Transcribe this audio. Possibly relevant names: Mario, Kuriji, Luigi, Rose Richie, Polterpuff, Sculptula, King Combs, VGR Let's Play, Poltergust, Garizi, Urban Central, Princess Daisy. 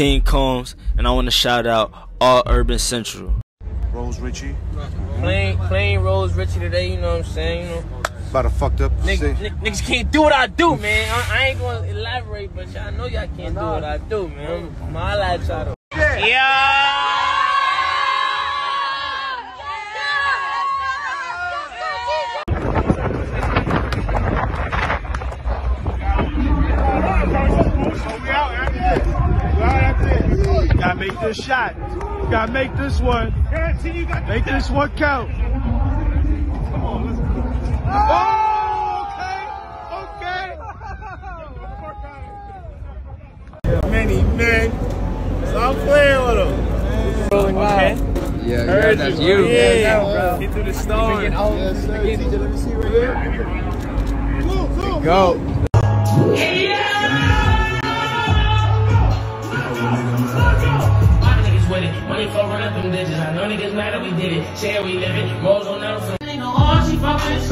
King Combs, and I want to shout out all Urban Central. Rose Richie. Plain Rose Richie today, you know what I'm saying? You know? About a fucked up niggas can't do what I do, man. I ain't gonna elaborate, but y'all know y'all can't do what I do, man. My life, y'all. Yeah. Gotta make this shot. Gotta make this one. Make this one count. Come on, let's go. Oh, okay. Many men. Stop playing with them. Rolling wild. Okay. Yeah, yeah, that's you. Yeah, bro. Get through the storm. Yes, sir. Let me see right here. Go, go. Money for run up them bitches. I know niggas mad that we did it. Share we living. Rose on that. Ain't no all she fuckin'.